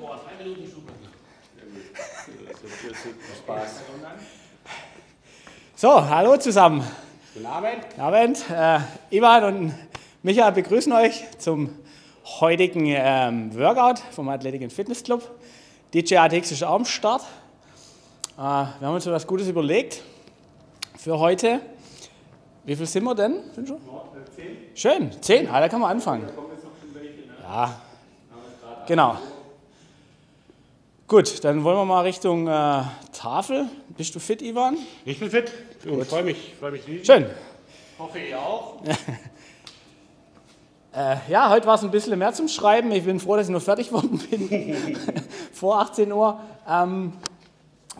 Boah, 3 Minuten Spaß. So, hallo zusammen. Guten Abend. Guten Abend. Ivan und Michael begrüßen euch zum heutigen Workout vom Athletic and Fitness Club. DJ ATX ist auch am Start. Wir haben uns was Gutes überlegt für heute. Wie viel sind wir denn? Sind schon? 10. Schön, 10. Ah, da kann man anfangen. Da kommen jetzt noch schon welche, ne? Ja, genau. Gut, dann wollen wir mal Richtung Tafel. Bist du fit, Ivan? Ich bin fit. Gut. Ich freue mich riesig. Schön. Hoffe, ihr auch. Ja, heute war es ein bisschen mehr zum Schreiben. Ich bin froh, dass ich noch fertig worden bin. Vor 18 Uhr.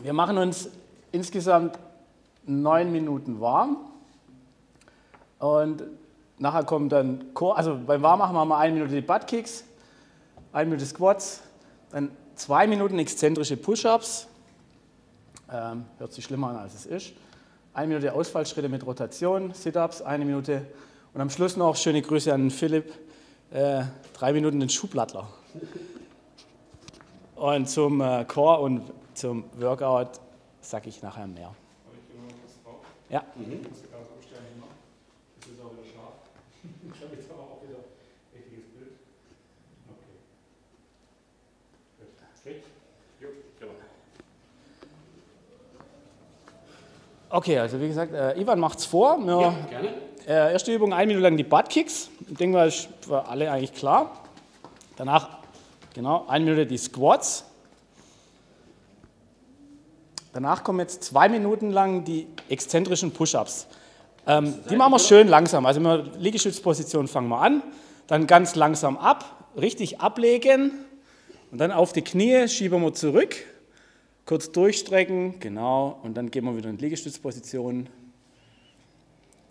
Wir machen uns insgesamt 9 Minuten warm. Und nachher kommt dann, also beim Warmmachen machen wir 1 Minute die Buttkicks, 1 Minute Squats, dann 2 Minuten exzentrische Push-Ups, hört sich schlimmer an als es ist, 1 Minute Ausfallschritte mit Rotation, Sit-Ups, 1 Minute und am Schluss noch schöne Grüße an Philipp, 3 Minuten den Schuhplattler. Und zum Core und zum Workout sage ich nachher mehr. Ja. Mhm. Ich habe jetzt aber auch wieder ein richtiges Bild. Okay. Okay, also wie gesagt, Ivan macht's vor. Wir, ja, gerne. Erste Übung, 1 Minute lang die Buttkicks. Ich denke mal, ist für alle eigentlich klar. Danach, genau, 1 Minute die Squats. Danach kommen jetzt 2 Minuten lang die exzentrischen Push-Ups. Die machen wir schön langsam, also in der Liegestützposition fangen wir an, dann ganz langsam ab, richtig ablegen und dann auf die Knie schieben wir zurück, kurz durchstrecken, genau, und dann gehen wir wieder in die Liegestützposition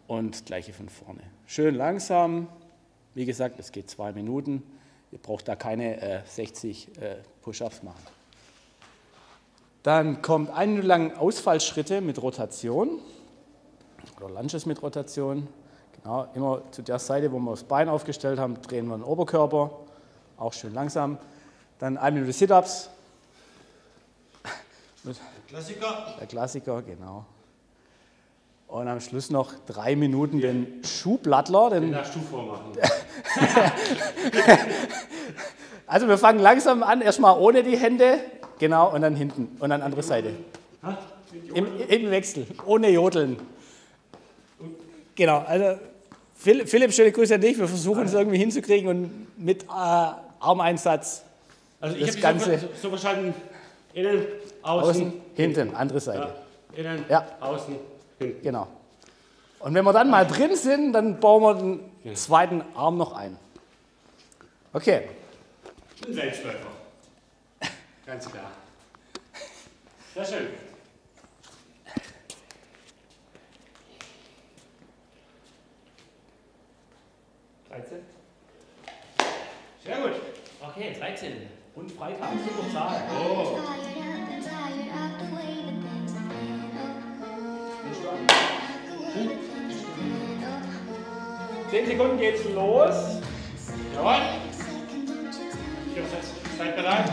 und gleiche von vorne. Schön langsam, wie gesagt, es geht 2 Minuten, ihr braucht da keine 60 Push-Ups machen. Dann kommt 1 Minute lang Ausfallschritte mit Rotation. Oder Lunges mit Rotation. Genau, immer zu der Seite, wo wir das Bein aufgestellt haben, drehen wir den Oberkörper. Auch schön langsam. Dann 1 Minute Sit-Ups. Klassiker. Der Klassiker, genau. Und am Schluss noch 3 Minuten den Schuhplattler. Den nach Schuhform machen. Also wir fangen langsam an, erstmal ohne die Hände. Genau, und dann hinten. Und dann andere Seite. Im Wechsel, ohne Jodeln. Genau, also Philipp, schöne Grüße an dich. Wir versuchen es irgendwie hinzukriegen und mit Armeinsatz. Also ich habe so verstanden, innen, außen, hinten, andere Seite. Ja, innen, ja, außen, hinten. Genau. Und wenn wir dann mal drin sind, dann bauen wir den zweiten Arm noch ein. Okay. Ein Selbstläufer. Ganz klar. Sehr schön. Sehr gut. Okay, 13. Und Freitag, super Zahl. Oh. Hm. 10 Sekunden geht's los. Jawohl. Seid bereit?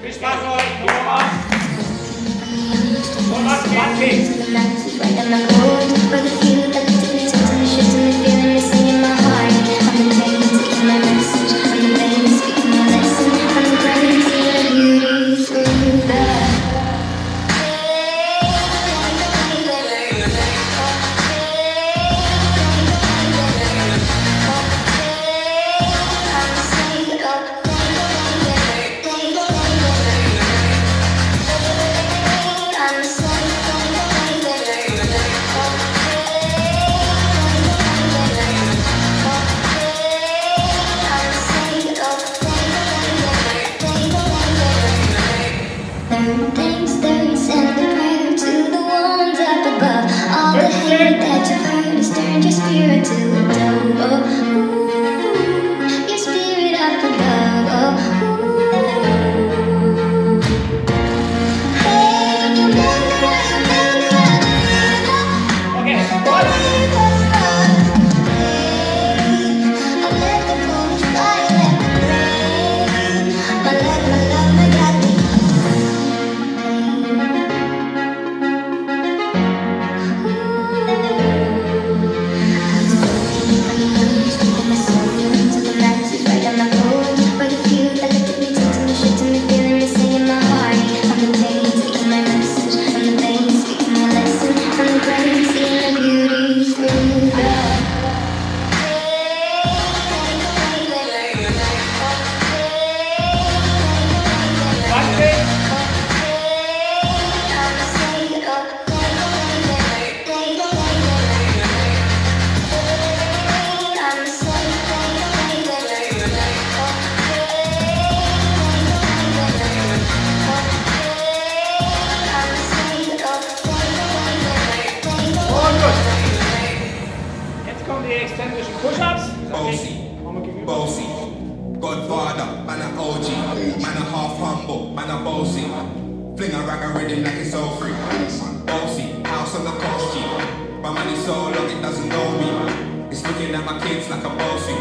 Viel Spaß euch, noch was? Und was geht's? Push-ups. Bossy, bossy, Godfather, man a OG, man a half humble, man a bossy. Fling a rag a rhythm like it's all free. Bossy, house on the coast G. My money so long it doesn't know me. It's looking at my kids like a bossy.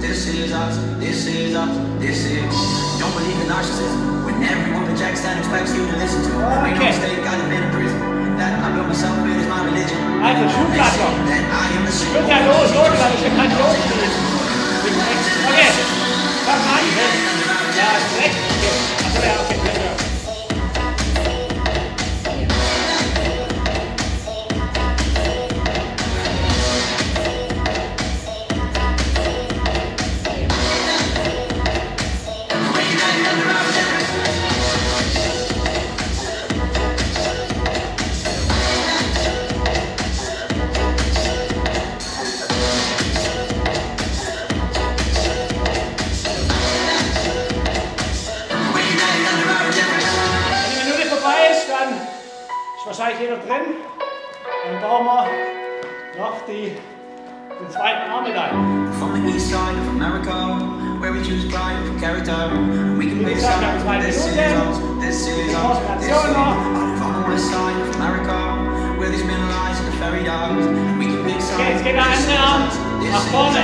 This is us, this is us, this is us. I live on the west side of America, where Jetzt geht er einzeln nach vorne.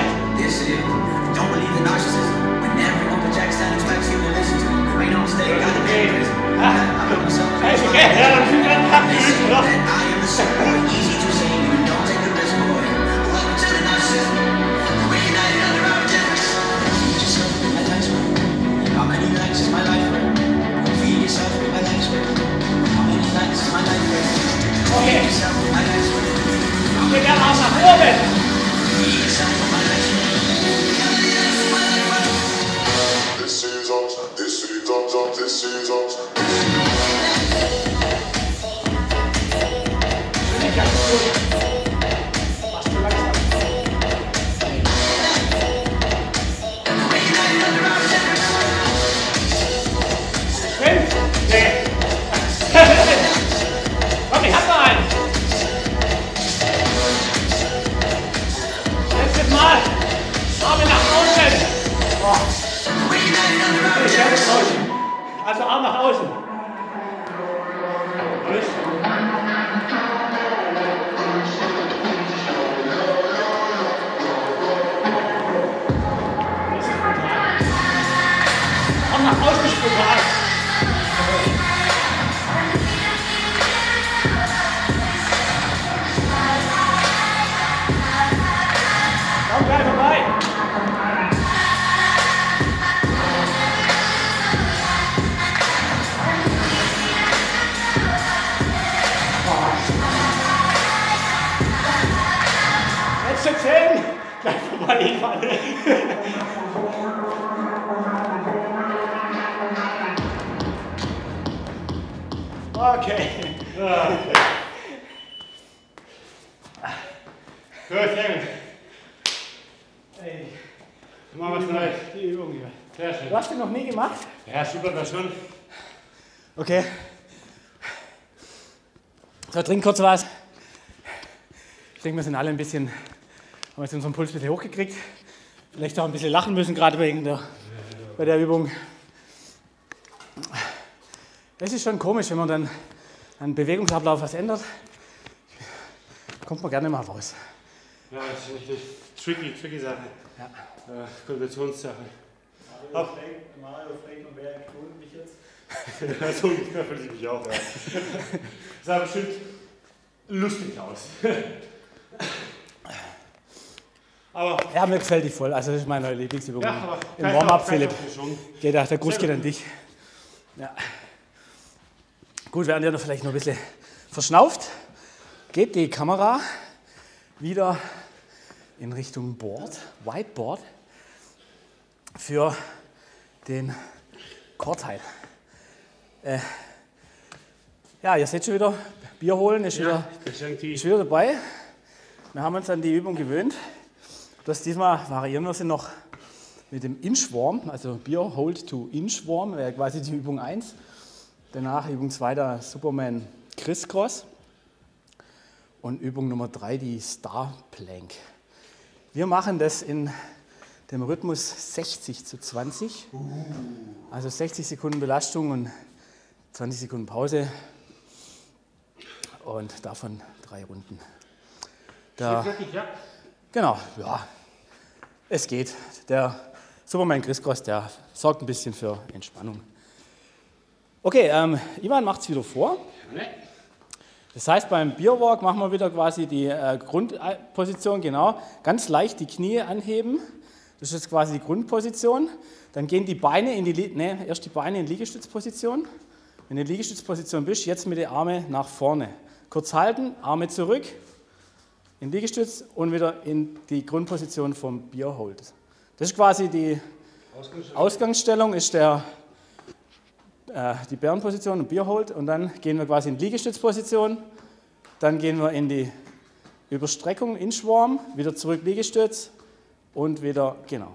Okay. So, trink kurz was. Ich denke, wir sind alle ein bisschen, haben jetzt unseren Puls ein bisschen hochgekriegt. Vielleicht auch ein bisschen lachen müssen, gerade bei der Übung. Es ist schon komisch, wenn man dann an Bewegungsablauf was ändert, kommt man gerne mal raus. Ja, das ist richtig tricky Sache. Ja. Konventionssache. Mario fragt, wer klont mich jetzt? So ungefähr fühle ich mich auch, ja. Das sah bestimmt lustig aus. Aber ja, mir gefällt die voll. Also das ist meine Lieblingsübung. Ja, im Warm-up, Philipp. Der Gruß geht an dich. Ja. Gut, während ihr noch vielleicht noch ein bisschen verschnauft, geht die Kamera wieder in Richtung Board, Whiteboard, für den Core-Teil. Ja, ihr seht schon wieder, Bier holen ist, ja, ist wieder dabei. Wir haben uns an die Übung gewöhnt. Das diesmal variieren wir sie noch mit dem Inchworm, also Bear Hold to Inchworm, wäre quasi die Übung 1. Danach Übung 2, der Superman Crisscross. Und Übung Nummer 3, die Star Plank. Wir machen das in dem Rhythmus 60:20. Also 60 Sekunden Belastung und 20 Sekunden Pause und davon 3 Runden. Genau, ja, es geht. Der Superman Crisscross, der sorgt ein bisschen für Entspannung. Okay, Ivan macht es wieder vor. Das heißt, beim Bear Walk machen wir wieder quasi die Grundposition, genau. Ganz leicht die Knie anheben. Das ist jetzt quasi die Grundposition. Dann gehen die Beine in die, erst die Beine in Liegestützposition. Wenn du in Liegestützposition bist, jetzt mit den Armen nach vorne. Kurz halten, Arme zurück, in Liegestütz und wieder in die Grundposition vom Bear Hold. Das ist quasi die Ausgangsstellung, ist die Bärenposition und Bear Hold. Und dann gehen wir quasi in Liegestützposition, dann gehen wir in die Überstreckung, Inchworm, wieder zurück Liegestütz und wieder, genau.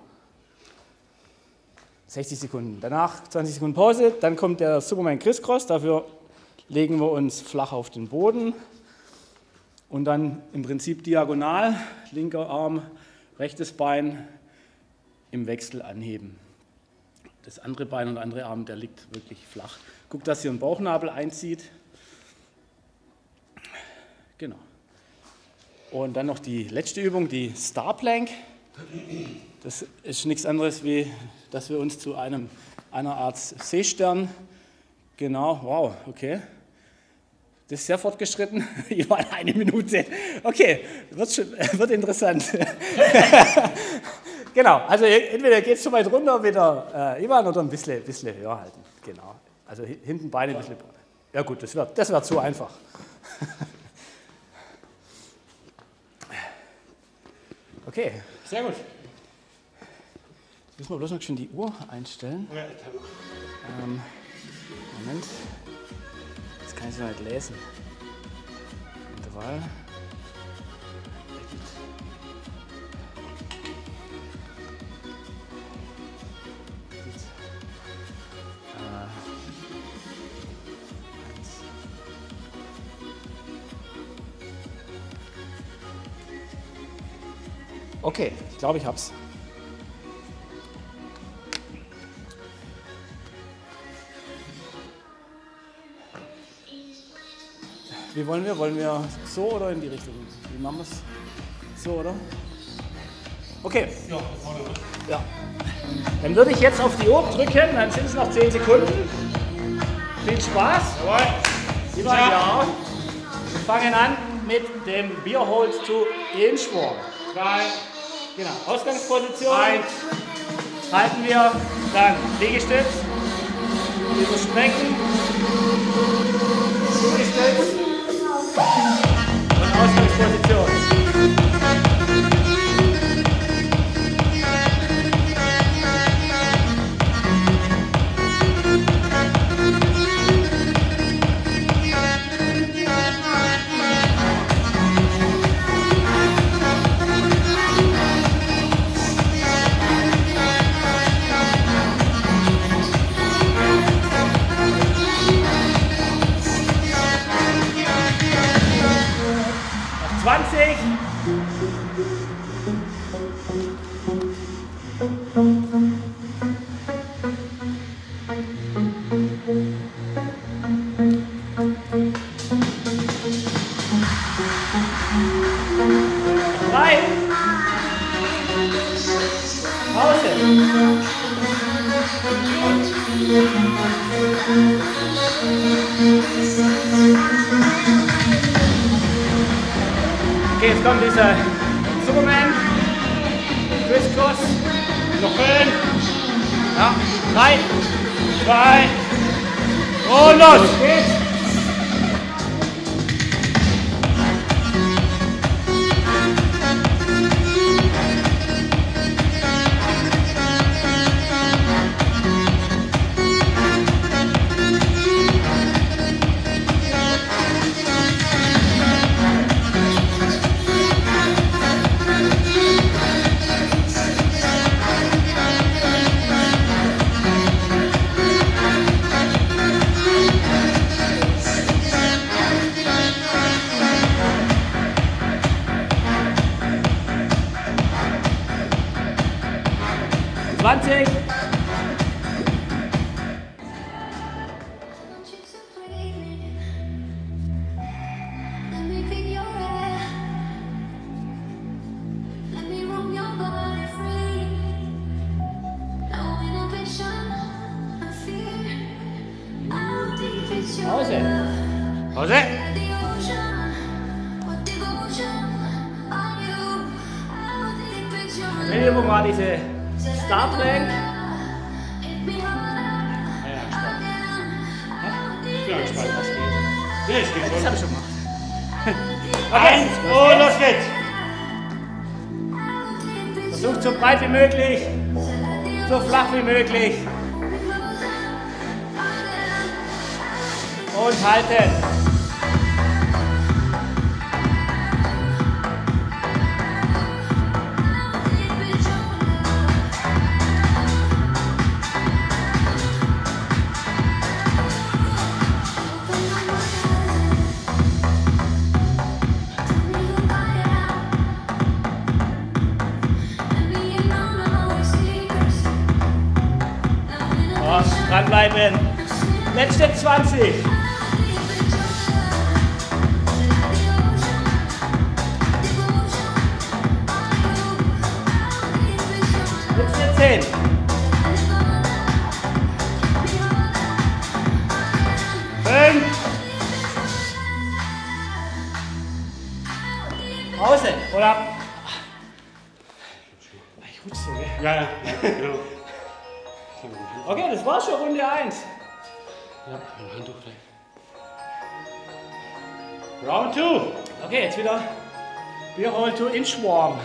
60 Sekunden. Danach 20 Sekunden Pause, dann kommt der Superman Crisscross, dafür legen wir uns flach auf den Boden und dann im Prinzip diagonal, linker Arm, rechtes Bein im Wechsel anheben. Das andere Bein und der andere Arm, der liegt wirklich flach. Guckt, dass ihr den Bauchnabel einzieht. Genau. Und dann noch die letzte Übung, die Star Plank. Das ist nichts anderes, wie dass wir uns zu einer Art Seestern, genau, wow, okay. Das ist sehr fortgeschritten. Ich war in 1 Minute. Okay, wird interessant. Genau, also entweder geht es schon weit runter, wieder Ivan, oder ein bisschen höher halten. Genau, also hinten Beine ein bisschen. Ja gut, das wär zu einfach. Okay. Sehr gut. Jetzt müssen wir bloß noch schön die Uhr einstellen. Ja, Moment. Das kann ich so nicht lesen. Intervall. Okay, ich glaube, ich hab's. Wie wollen wir? Wollen wir so oder in die Richtung? Wie machen wir es? So, oder? Okay. Ja. Dann würde ich jetzt auf die Uhr drücken, dann sind es noch 10 Sekunden. Viel Spaß. Jawohl. Ja. Wir fangen an mit dem Bear Hold zu Inchworm. 3. Genau, Ausgangsposition. 1. Halten wir, dann Liegestütz, überstrecken, Liegestütz und Ausgangsposition. Jetzt kommt dieser Superman Crisscross. Noch schön. Ja, 3, 2 und los geht's. Und halten. Und dranbleiben. Letzte 20. Hol ab. Ich rutsch so, ne? Ja, ja. Genau. Okay, das war schon Runde 1. Ja, mein Handtuch gleich. Round 2. Okay, jetzt wieder Bear Hold to Inchworm.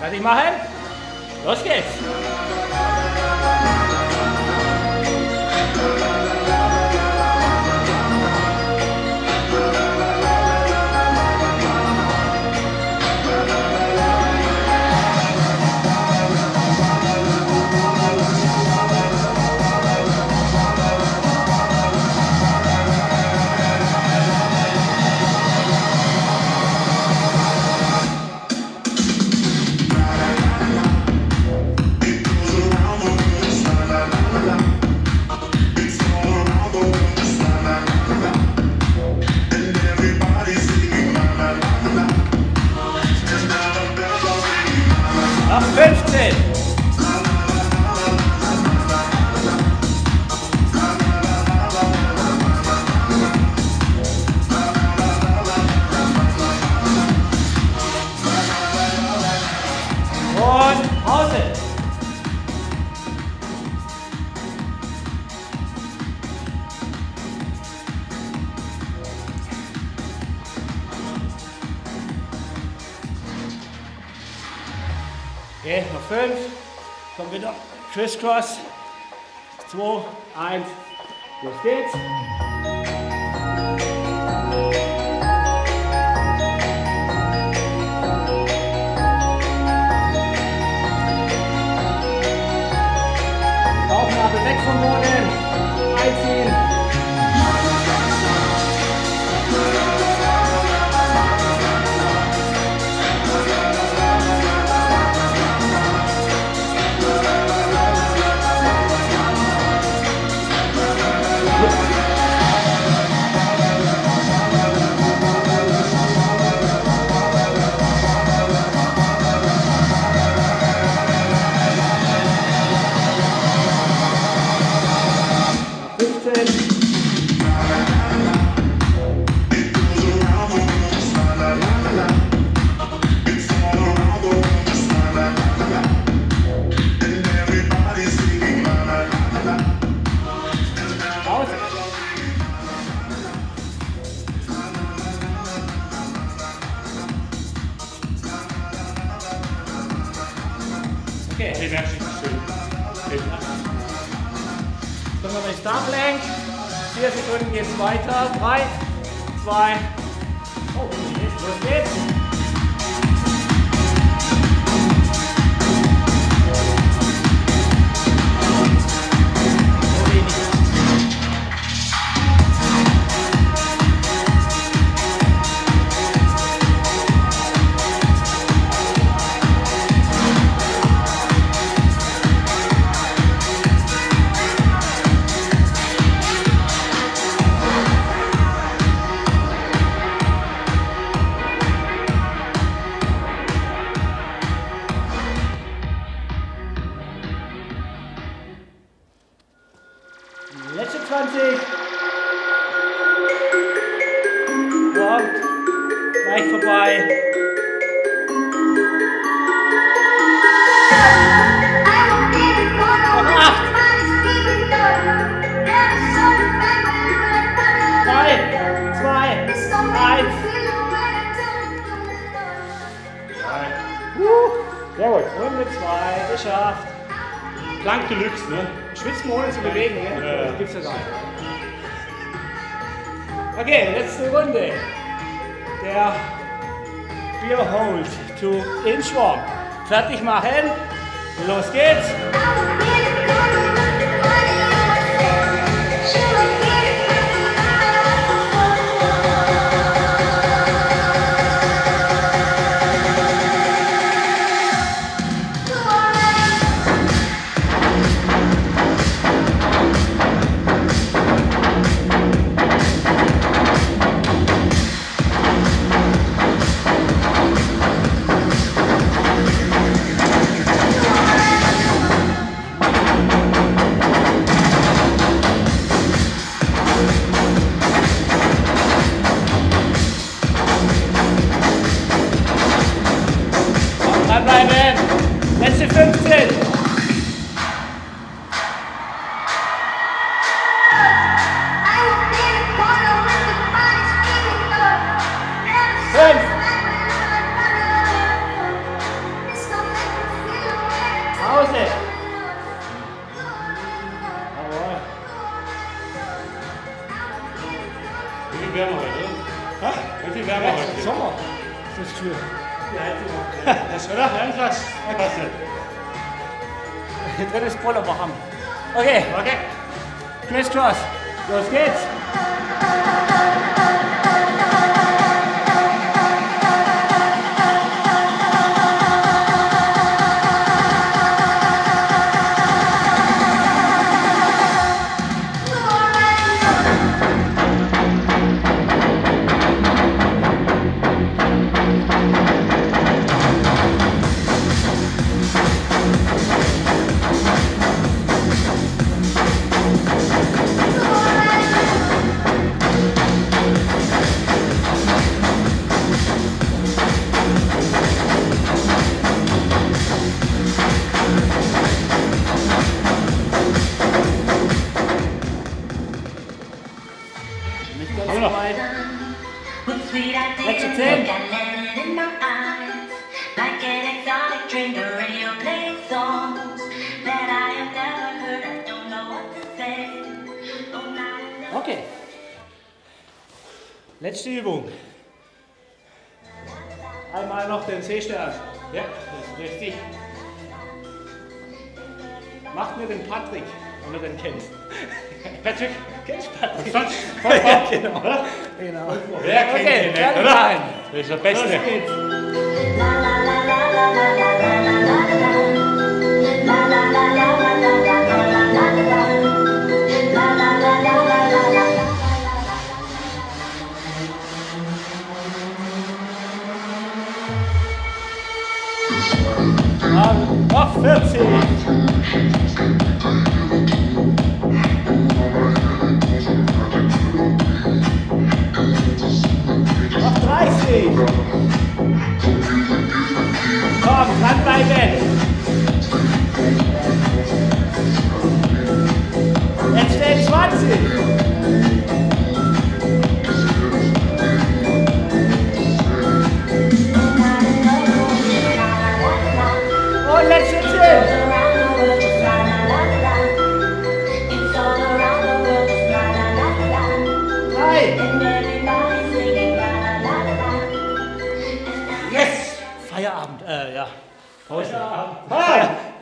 Fertig machen? Los geht's. Okay, noch 5, kommt wieder, Crisscross, 2, 1, los geht's. Bauchnabel weg vom Boden, einziehen. Dann machen wir Star Plank. 4 Sekunden geht es weiter. 3, 2, oh, los geht's. Letzte 20. Kommt. Gleich vorbei. Noch 8. 3, 2, 1. Sehr gut. Runde 2. Geschafft. Plank Deluxe, ne? Schwitzen ohne zu bewegen, ja? Das gibt's ja gar nicht. Okay, letzte Runde. Der Bear Hold to Inchworm. Fertig machen. Los geht's. viel wärmer heute. Ha? Ganz viel wärmer heute. Ist Sommer. Das ist schön. Ja, das ist schon ein Platz. Hier drin ist Poller machen. Okay. Okay. Crisscross. Los geht's. Okay. Letzte Übung. Einmal noch den C-Stern. Ja, das ist richtig. Macht mir den Patrick, wenn du den kennst. Patrick? Kennst du Patrick? Ja, genau. Oder? Genau. Wer kennt den nicht, oder? Das ist der Beste. Los geht's. Auf 40! Auf 30! Komm, dranbleiben! Jetzt stehen 20!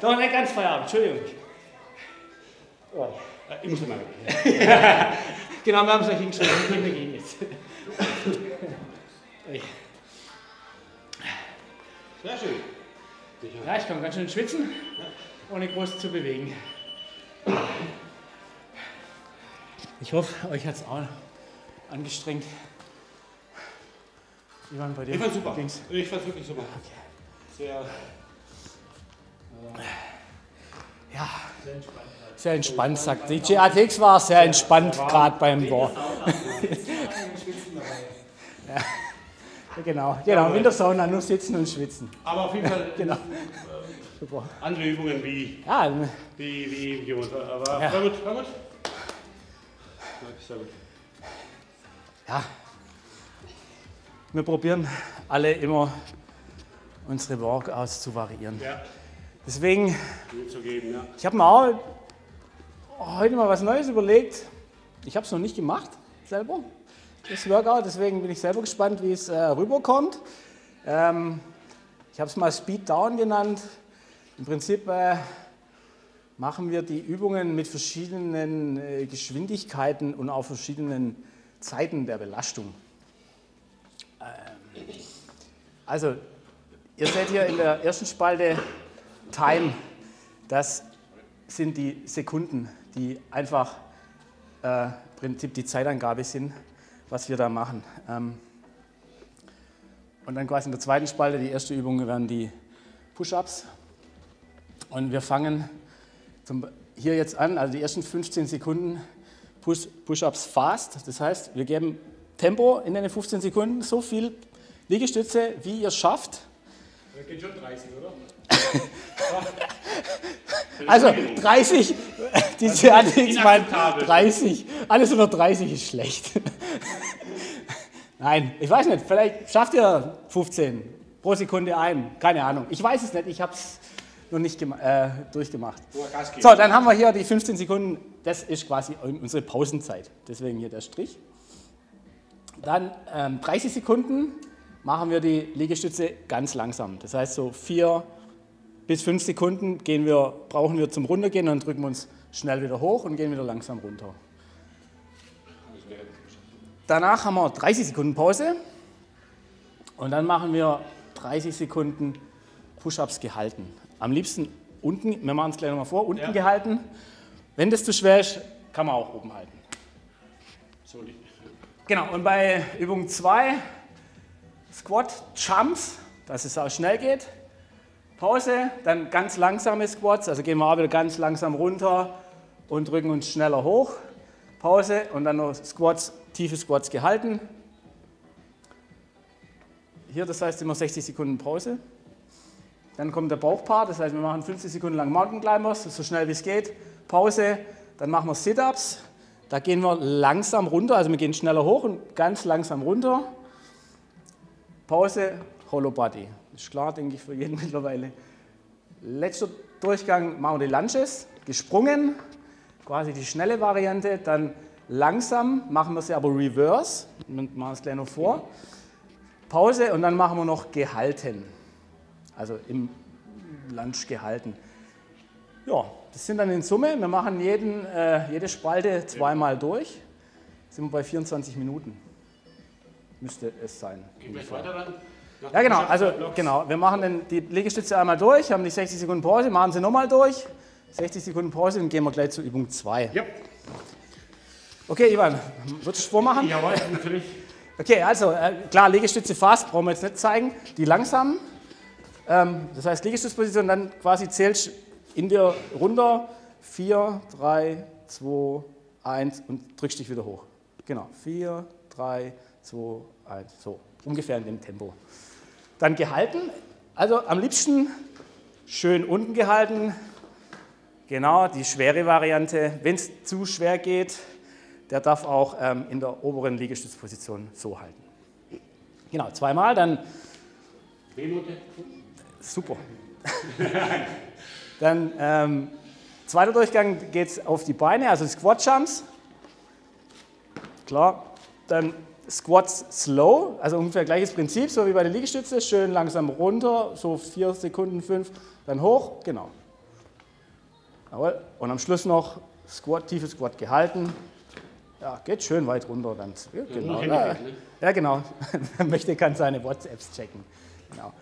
Doch, nicht ganz Feierabend, Entschuldigung. Oh. Ich muss mal weg. Genau, wir haben es euch hingeschrieben. Wir gehen jetzt. Sehr schön. Ja, ich kann ganz schön schwitzen, ohne groß zu bewegen. Ich hoffe, euch hat es auch angestrengt. Ivan, bei dir? Ich fand's super. Ging's? Ich fand's wirklich super. Okay. Sehr. Ja, sehr entspannt, sagt DJ ATX war sehr entspannt, gerade beim Bohr. Ja, genau, Wintersauna, nur sitzen und schwitzen. Aber auf jeden Fall genau. Super. Andere Übungen wie wie gewohnt. Aber ja. War gut, war gut. Sehr gut. Ja, wir probieren alle immer unsere Workouts zu variieren. Ja. Deswegen, ich habe mir auch heute mal was Neues überlegt. Ich habe es noch nicht gemacht, selber, das Workout. Deswegen bin ich selber gespannt, wie es rüberkommt. Ich habe es mal Speed Down genannt. Im Prinzip machen wir die Übungen mit verschiedenen Geschwindigkeiten und auch verschiedenen Zeiten der Belastung. Also, ihr seht hier in der ersten Spalte Time, das sind die Sekunden, die einfach im Prinzip die Zeitangabe sind, was wir da machen. Und dann quasi in der zweiten Spalte, die erste Übung, werden die Push-Ups. Und wir fangen hier jetzt an, also die ersten 15 Sekunden Push-Ups fast. Das heißt, wir geben Tempo in den 15 Sekunden, so viel Liegestütze, wie ihr schafft. Das geht schon 30, oder? Also 30, diese ATX meint 30, alles unter 30 ist schlecht. Nein, ich weiß nicht, vielleicht schafft ihr 15 pro Sekunde ein, keine Ahnung. Ich weiß es nicht, ich habe es noch nicht durchgemacht. So, dann haben wir hier die 15 Sekunden, das ist quasi unsere Pausenzeit, deswegen hier der Strich. Dann 30 Sekunden machen wir die Liegestütze ganz langsam. Das heißt, so 4 bis 5 Sekunden brauchen wir zum Runtergehen, dann drücken wir uns schnell wieder hoch und gehen wieder langsam runter. Danach haben wir 30 Sekunden Pause und dann machen wir 30 Sekunden Push-ups gehalten. Am liebsten unten, wir machen es gleich nochmal vor, unten gehalten. Wenn das zu schwer ist, kann man auch oben halten. So liegt. Genau, und bei Übung 2, Squat, Jumps, dass es auch schnell geht. Pause, dann ganz langsame Squats, also gehen wir auch wieder ganz langsam runter und drücken uns schneller hoch. Pause und dann noch Squats, tiefe Squats gehalten. Hier, das heißt immer 60 Sekunden Pause. Dann kommt der Bauchpart, das heißt wir machen 50 Sekunden lang Mountain Climbers, so schnell wie es geht. Pause, dann machen wir Sit-Ups. Da gehen wir langsam runter, also wir gehen schneller hoch und ganz langsam runter. Pause, Hollow Body. Ist klar, denke ich, für jeden mittlerweile. Letzter Durchgang machen wir die Lunges, gesprungen, quasi die schnelle Variante. Dann langsam machen wir sie aber reverse, wir machen es gleich noch vor. Pause und dann machen wir noch gehalten, also im Lunge gehalten. Ja, das sind dann in Summe, wir machen jede Spalte zweimal durch, sind wir bei 24 Minuten, müsste es sein. Gehen wir weiter dann? Ja genau, also genau, wir machen dann die Liegestütze einmal durch, haben die 60 Sekunden Pause, machen sie nochmal durch, 60 Sekunden Pause und gehen wir gleich zur Übung 2. Ja. Okay, Ivan, würdest du vormachen? Jawohl, natürlich. Okay, also klar, Liegestütze fast, brauchen wir jetzt nicht zeigen, die langsamen, das heißt Liegestützposition, dann quasi zählst in der Runde 4, 3, 2, 1 und drückst dich wieder hoch. Genau, 4, 3, 2, 1, so ungefähr in dem Tempo. Dann gehalten, also am liebsten schön unten gehalten, genau die schwere Variante. Wenn es zu schwer geht, der darf auch in der oberen Liegestützposition so halten. Genau, zweimal, dann super. Dann zweiter Durchgang geht es auf die Beine, also Squat Jumps. Klar. Dann Squats Slow, also ungefähr gleiches Prinzip, so wie bei der Liegestütze. Schön langsam runter, so 4 Sekunden, 5, dann hoch, genau. Jawohl. Und am Schluss noch Squat, tiefe Squat gehalten. Ja, geht schön weit runter dann. Ja, genau. Ja, genau. Wer möchte, kann seine WhatsApps checken. Genau.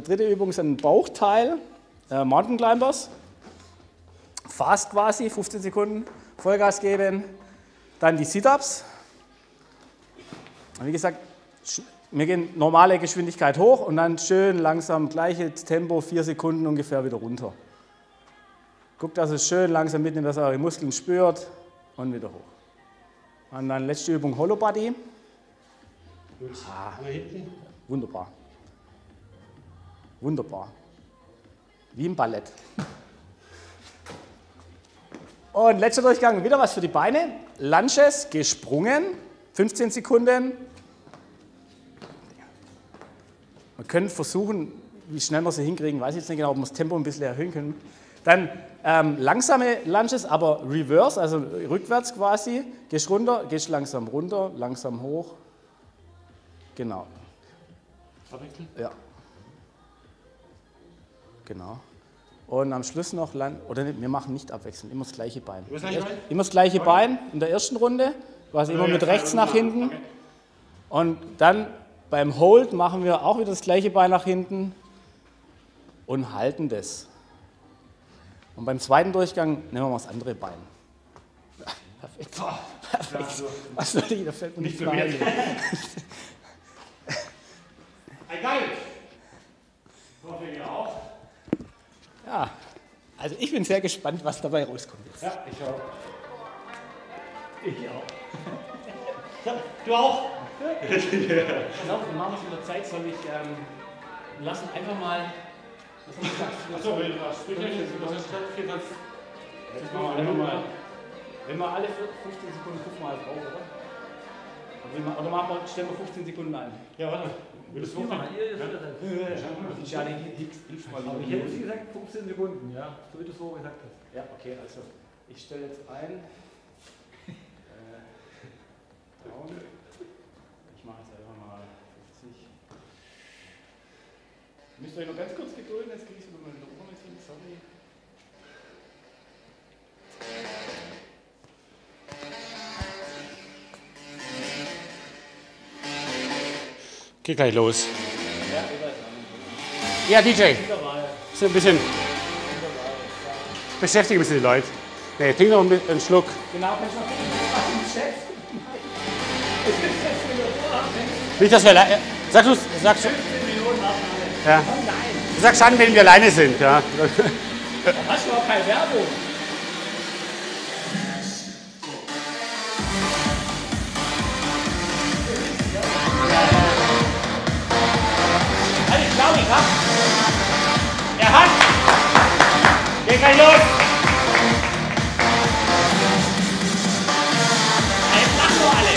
Dritte Übung ist ein Bauchteil, Mountain Climbers, fast quasi, 15 Sekunden, Vollgas geben, dann die Sit-Ups. Wie gesagt, wir gehen normale Geschwindigkeit hoch und dann schön langsam, gleiches Tempo, 4 Sekunden ungefähr wieder runter. Guckt, dass es schön langsam mitnimmt, dass ihr eure Muskeln spürt und wieder hoch. Und dann letzte Übung, Hollow Body. Ah, wunderbar. Wunderbar. Wie im Ballett. Und letzter Durchgang, wieder was für die Beine. Lunges, gesprungen, 15 Sekunden. Wir können versuchen, wie schnell wir sie hinkriegen, weiß ich jetzt nicht genau, ob wir das Tempo ein bisschen erhöhen können. Dann langsame Lunges, aber reverse, also rückwärts quasi. Gehst runter, gehst langsam runter, langsam hoch. Genau. Abwechseln? Ja. Genau. Und am Schluss noch, wir machen nicht abwechselnd, immer das gleiche Bein. Immer das gleiche Bein in der ersten Runde, quasi immer mit rechts nach hinten. Und dann beim Hold machen wir auch wieder das gleiche Bein nach hinten und halten das. Und beim zweiten Durchgang nehmen wir mal das andere Bein. Perfekt. Perfekt. Was soll ich, da fällt mir nicht mehr ein. Egal. Ja, also ich bin sehr gespannt, was dabei rauskommt. Ja, ich auch. Ich auch. Du auch? Ich glaube, wir machen es mit der Zeit, soll ich lassen einfach mal. Achso, wenn du was Sprücherchen mal. Wenn wir alle 15 Sekunden 5-mal drauf, oder? Oder machen wir, stellen wir 15 Sekunden ein. Ja, warte. Willst du das machen? Ja, ich hätte es gesagt, 15 Sekunden, ja. So wie du es vorher gesagt hast. Ja, okay, also ich stelle jetzt ein. Augen. Ich mache jetzt einfach mal 50. Ihr müsst euch noch ganz kurz gedulden, jetzt kriege ich sogar meine Ohren mit hin, sorry. Geht gleich los. Ja, DJ. So ein bisschen. Beschäftige ein bisschen die Leute. Nee, trink noch einen Schluck. Genau, kannst du noch ein bisschen beschäftigen. Nicht, dass wir alleine. Sagst du, sagst du. Ja. Du sagst schon, wenn wir alleine sind. Ja. Da hast du auch keine Werbung. Er hat! Geht gleich los! Jetzt lachen doch alle!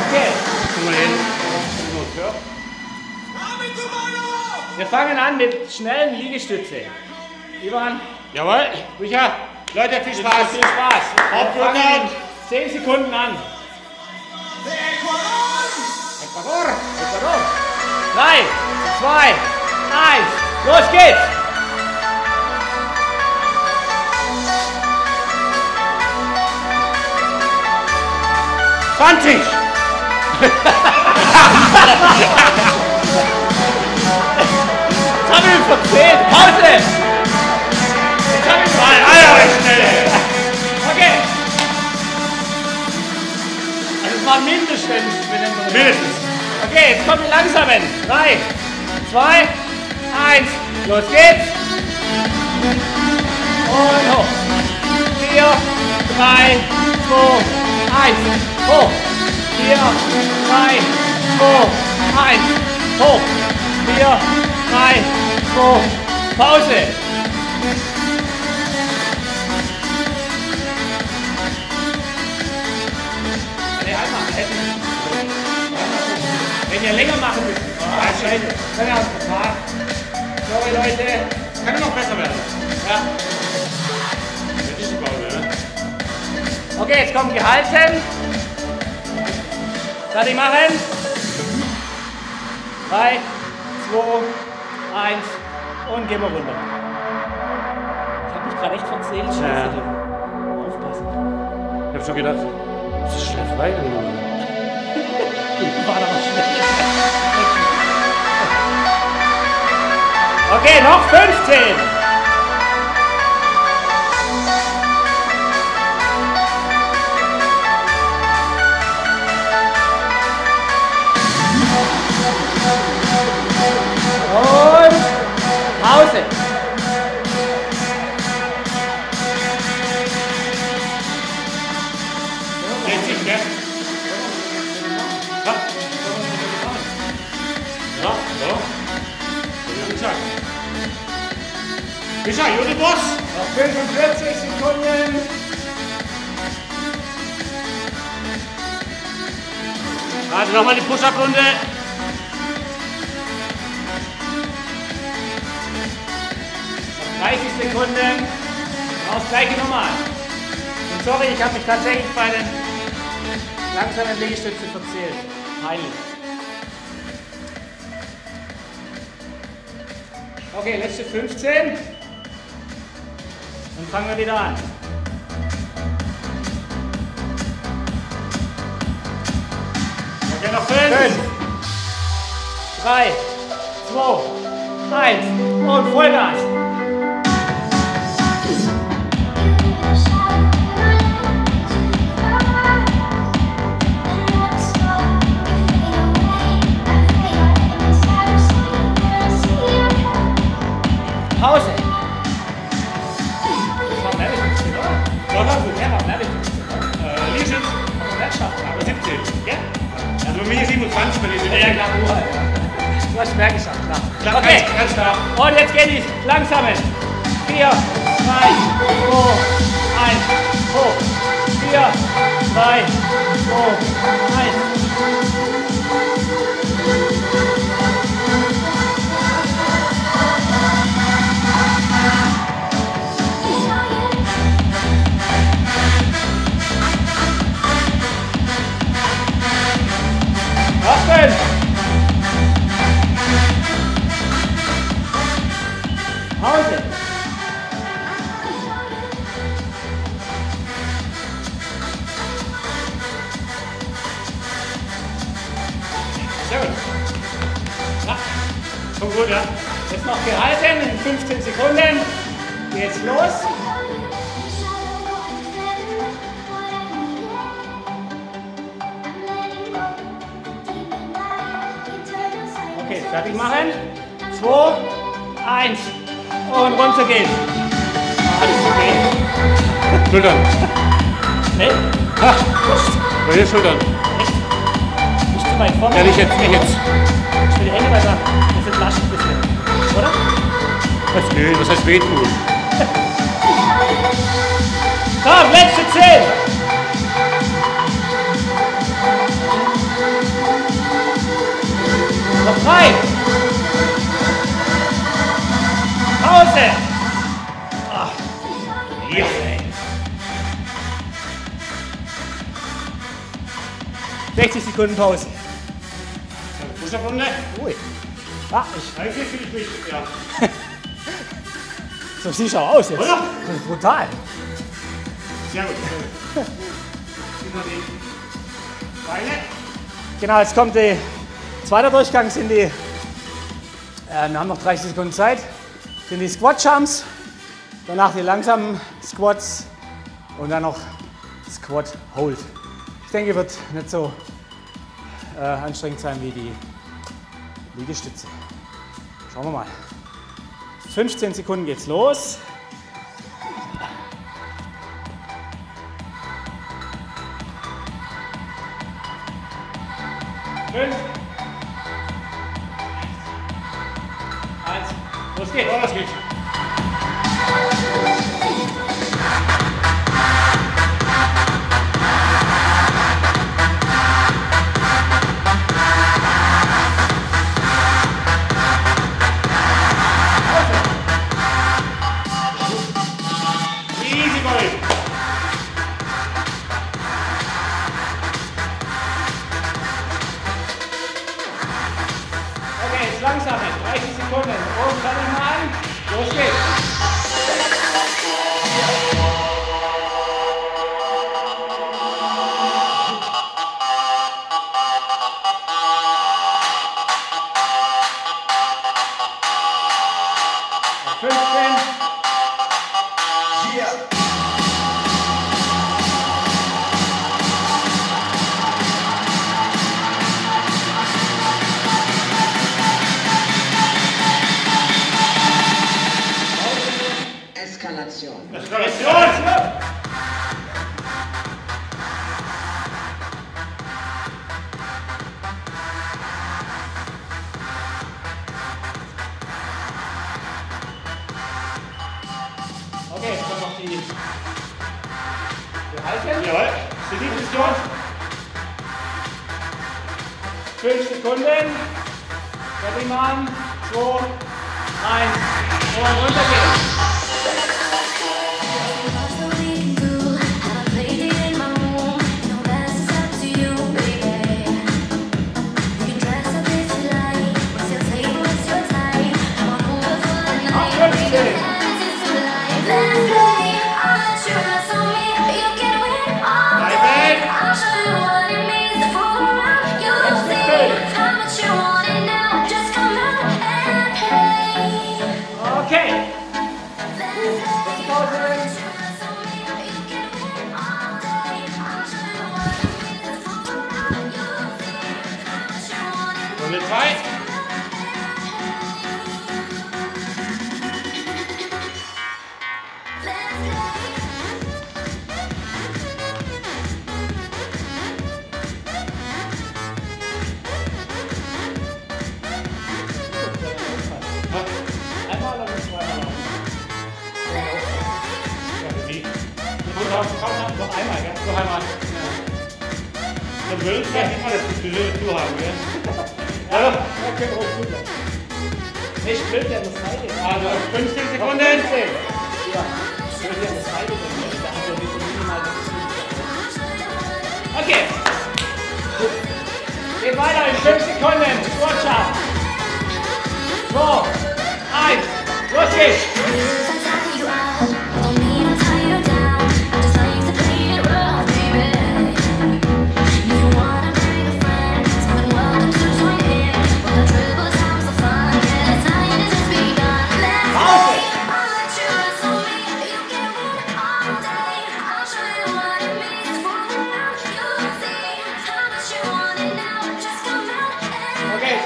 Okay! Guck mal hin! Wir fangen an mit schnellen Liegestütze. Ivan! Jawohl! Michael! Leute, viel Spaß! Viel Spaß! Hauptprogramm! 10 Sekunden an! Ecuador! Ecuador! 3, 2, 1, los geht's! Das haben wir verzählt! Pause! Okay. Also es war mindestens. Okay, jetzt kommen wir langsam hin. 3, 2, 1, los geht's. Und hoch. 4, 3, 2, 1, hoch. 4, 3, 2, 1, hoch. 4, 3, 2, Pause. Wenn ihr länger machen müsst, scheiße. Sorry Leute, kann noch besser werden. Ja. Okay, jetzt kommt gehalten. Fertig machen. 3, 2, 1 und gehen wir runter. Ich habe mich gerade echt verzählt. Scheiße. Ja. Aufpassen. Ich habe schon gedacht, das ist schnell frei geworden. War aber schnell. Okay, noch 15. Und Pause. Micha, Unibus! Noch 45 Sekunden! Also nochmal die Push-Up-Runde! Noch 30 Sekunden! Auf gleiche Nummer! Und sorry, ich habe mich tatsächlich bei den langsamen Liegestützen verzählt. Heilig! Okay, letzte 15. Dann fangen wir wieder an. Okay, noch 5. 3, 2, 1 und Vollgas. Pause. Ja, war nervig. Liegestütz, aber 17, ja? Also bei mir ist 27, bei dir sind ja klar. Du hast mehr geschafft, klar. Okay, ganz klar. Und jetzt gehen die langsamen. 4, 3, 2, 1, hoch. 4, 3, 2, 1. Schön. Ja, schon gut, ja. Jetzt noch gehalten in 15 Sekunden. Geht's los. Okay, fertig machen. 2, 1 und runter geht's. Alles okay. Schultern. Ne? Ha, bei dir Schultern. Echt? Nicht zu weit vorne. Ja, nicht jetzt. Ich will die Hände weiter. Das ist lasch ein bisschen. Oder? Was will? Was heißt wehtun? Komm, letzte 10. Noch frei. Pause. Ach, ja. Ey. 60 Sekunden Pause. Push-Up-Runde. Ui. Ah, ich. Eigentlich fühle ich mich, ja. So sieht es auch aus jetzt. Oder? Das ist brutal. Sehr gut. Über die Beine. Genau, jetzt kommt der zweite Durchgang. Wir haben noch 30 Sekunden Zeit. Sind die Squat-Jumps, danach die langsamen Squats und dann noch Squat-Hold. Ich denke, wird nicht so anstrengend sein wie die Liegestütze. Schauen wir mal. 15 Sekunden geht's los.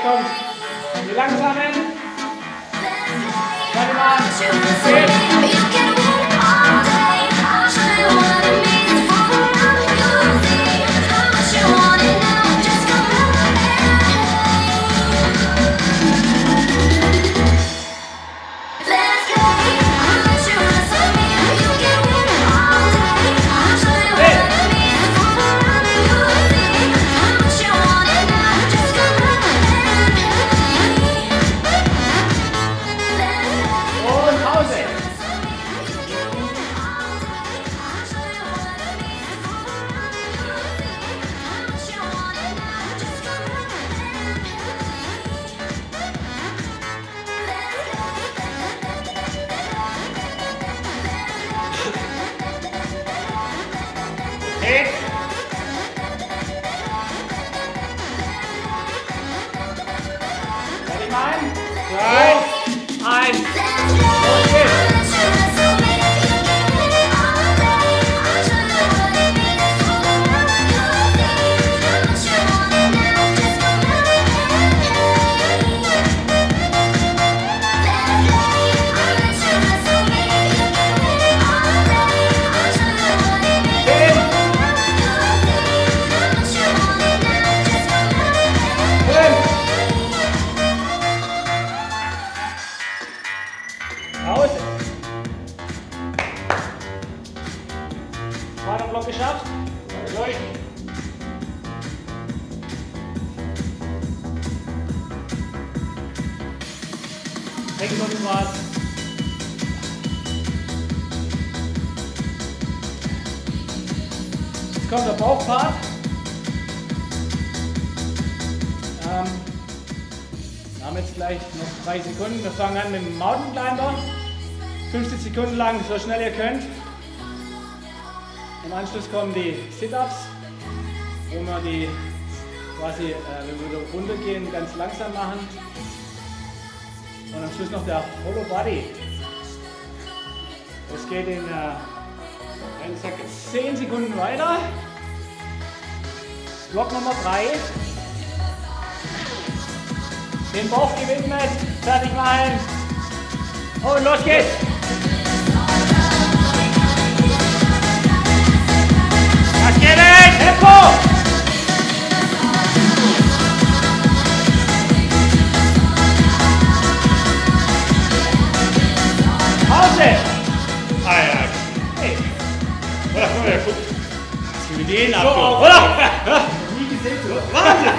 kommt. Wir langsamen. Warte mal. Jetzt kommt der Bauchpart. Wir haben jetzt gleich noch 3 Sekunden. Wir fangen an mit dem Mountain Climber. 50 Sekunden lang, so schnell ihr könnt. Im Anschluss kommen die Sit-Ups, wo wir die quasi, wenn wir wieder runtergehen, ganz langsam machen. Und am Schluss noch der Hollow Body. Das geht in 10 Sekunden weiter. Block Nummer 3. Den Bauch gewidmet. Fertig machen. Und los geht's. Was geht denn? Tempo! Den so auch, oder? Nie gesehen, oder? Wahnsinn!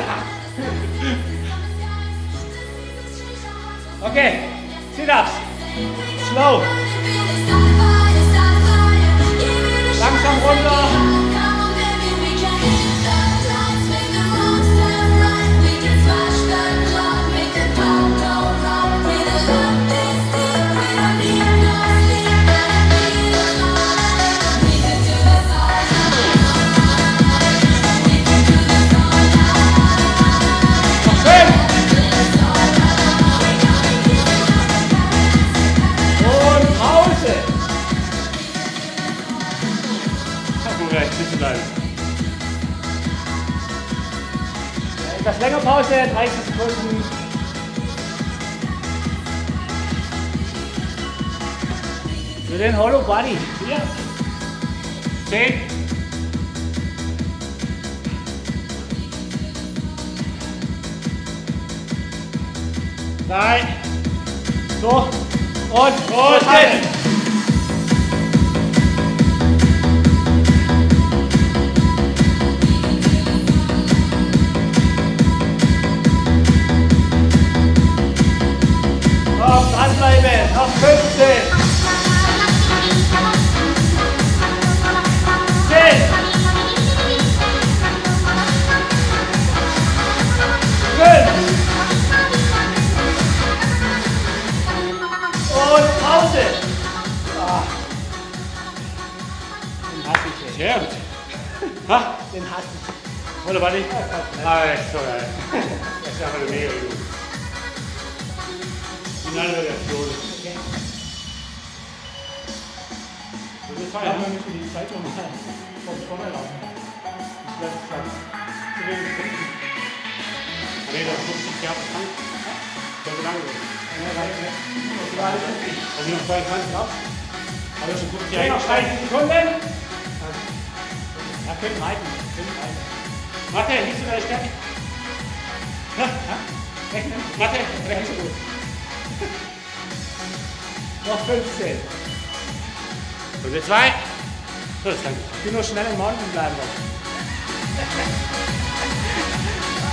Okay, Sit-ups. Slow. Langsam runter. Etwas länger Pause, 30 Sekunden. Für den Hollow Body. 4, 10. Nein. So. Und halten. Auf 15. 10. 5. Und Pause. Ah. Den hasse ich jetzt. Ja. Ha? Den hasse ich. Oder war nicht? Ah, ist so geil. Das ist einfach mega gut. Finale Variation. Ich kann mir für die Zeitung von vorne laufen. Ich werde es zu wenig finden. Nee, das muss ich ja fangen. Das ist langweilig. Also noch 22 ab. Aber schon gut, ja. Noch 30 Sekunden. Ja, können halten. Mathe, liegst du bei der Stärke? Ja, ja. Rechnen. Mathe, rechnen gut. Noch 15. Und jetzt zwei. So, das kann ich. Ich will nur schnell im Mountain bleiben.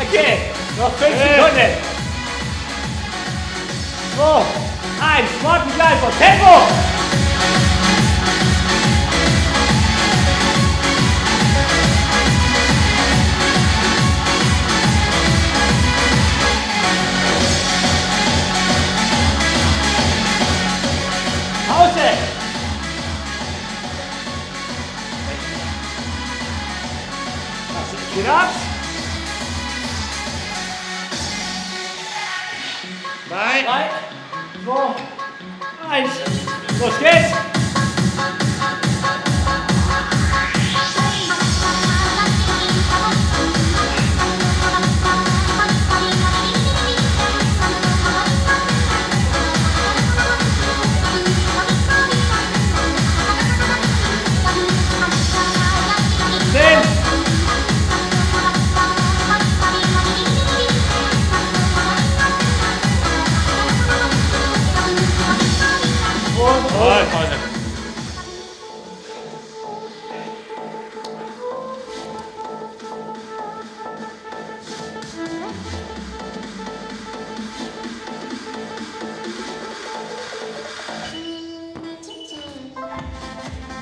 Okay, noch 5 Sekunden. 2, 1, Mountain Climber, Tempo! Pause! Wieder ab. 3, 2, 1. Los geht's.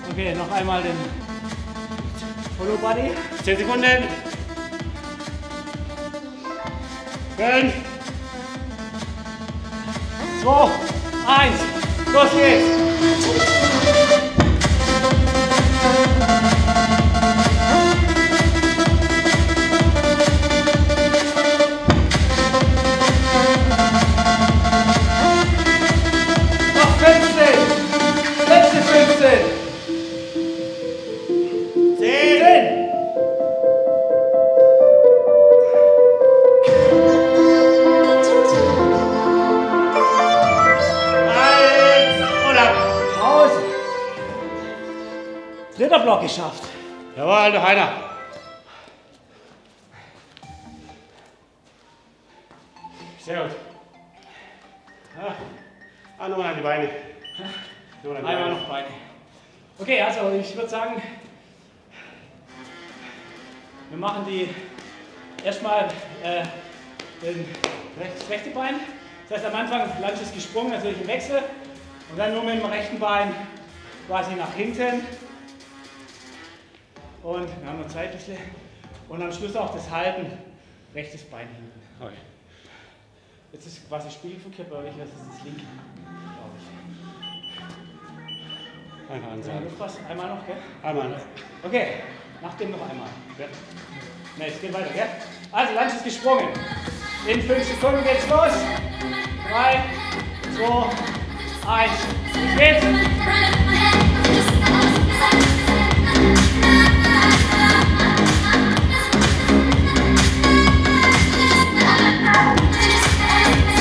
Okay, noch einmal den Hollow Body. 10 Sekunden. 5, 2, 1. Los geht's! Geschafft. Jawohl, noch einer. Sehr gut. Ah, nochmal an die Beine. Einmal noch Beine. Okay, also ich würde sagen, wir machen die erstmal das rechte Bein. Das heißt, am Anfang Lunge ist gesprungen, natürlich im Wechsel. Und dann nur mit dem rechten Bein quasi nach hinten. Und wir haben noch Zeit ein bisschen. Und am Schluss auch das Halten, rechtes Bein hinten. Okay. Jetzt ist quasi Spiegelverkehr, aber ich weiß, das ist das linke, glaube ich. Einmal ansehen. Einmal noch, gell? Einmal noch. Okay, nach dem noch einmal. Ja. Ne, es geht weiter, gell? Also, Lunge ist gesprungen. In 5 Sekunden geht's los. 3, 2, 1. Los geht's.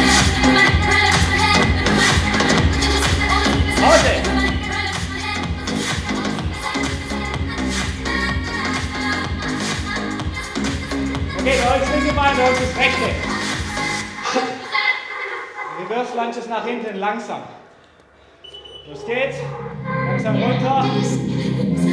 Okay, der Holz linke Bein, der Holz ist rechte. Reverse Lunges nach hinten, langsam. Los geht's. Langsam runter. Und Pause.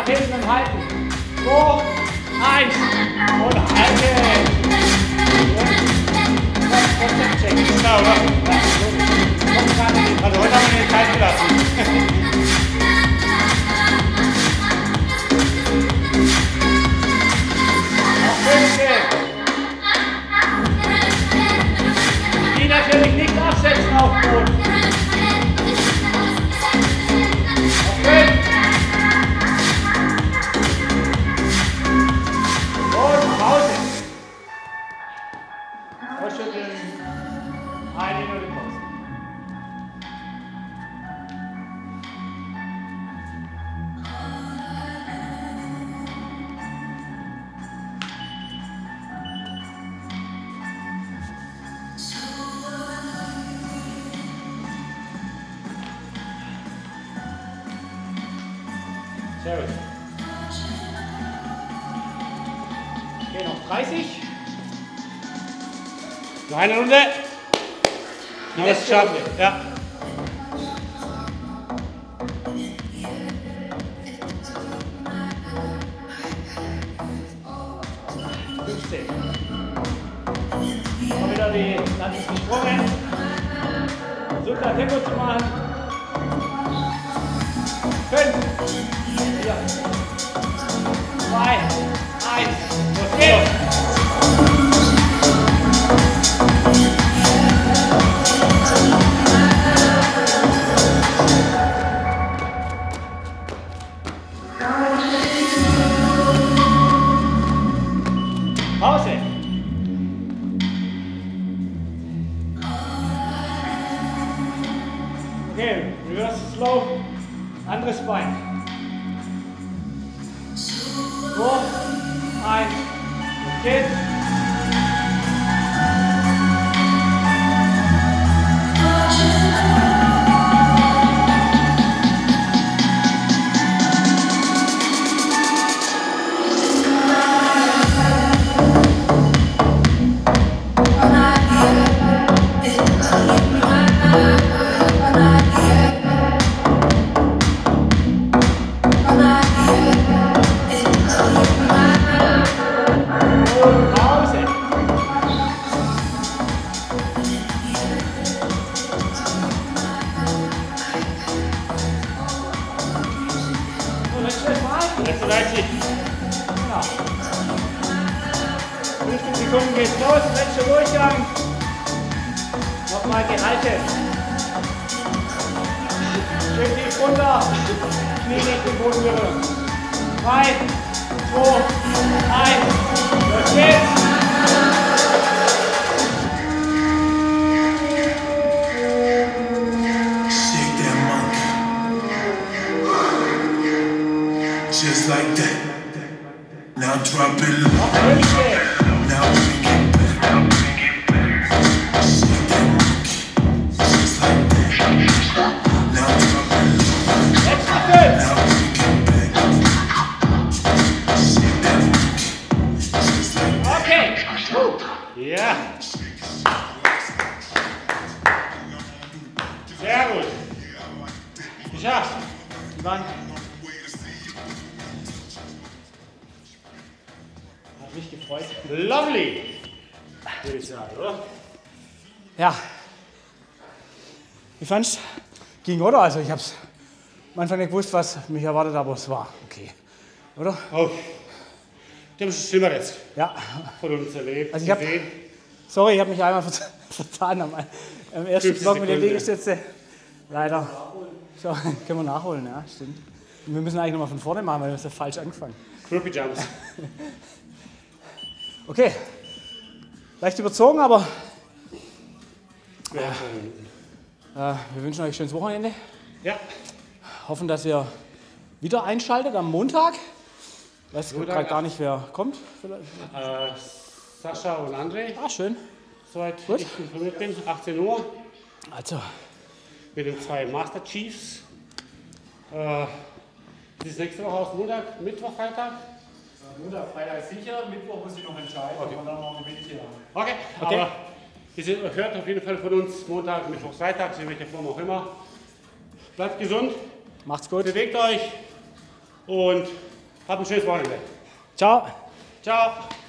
nach hinten und halten. Hoch, eins und halten. Check. Genau, oder? Also heute haben wir den Zeit gelassen. Die natürlich nicht absetzen auf Boden. Auf 5. Und Pause. Ausschütteln. Einigen und Pause. Sehr gut. Okay, noch 30. Noch eine Runde. Und das schaffen wir. Ja. Mal wieder die Lanze gesprungen. Super Tempo zu machen. 5. 2, 1, los geht's! Pause! Okay, reverse slow, anderes Bein. Hoch, ein, geht. Ich fand's, ging, oder? Also ich hab's am Anfang nicht gewusst, was mich erwartet, aber es war okay, oder? Oh, das ist schlimmer jetzt. Ja. Von uns erlebt. Also ich hab mich einmal vertan am ersten Block mit den Liegestützen. Leider. So, können wir nachholen, ja, stimmt. Und wir müssen eigentlich nochmal von vorne machen, weil wir haben ja falsch angefangen. Groupie Jumps. Okay. Leicht überzogen, aber... Ja. Wir wünschen euch ein schönes Wochenende. Ja. Hoffen, dass ihr wieder einschaltet am Montag. Ich weiß gerade gar nicht, wer kommt. Sascha und André. Ah, schön. Soweit ich informiert bin, 18 Uhr. Also. Mit den 2 Master Chiefs. Das nächste Woche aus Montag, Mittwoch, Freitag. Montag, Freitag sicher. Mittwoch muss ich noch entscheiden, ob wir dann noch ein Gewinnchen haben. Okay, okay. Aber ihr hört auf jeden Fall von uns Montag, Mittwoch, Freitag, in welcher Form auch immer. Bleibt gesund. Macht's gut. Bewegt euch und Habt ein schönes Wochenende. Ciao. Ciao.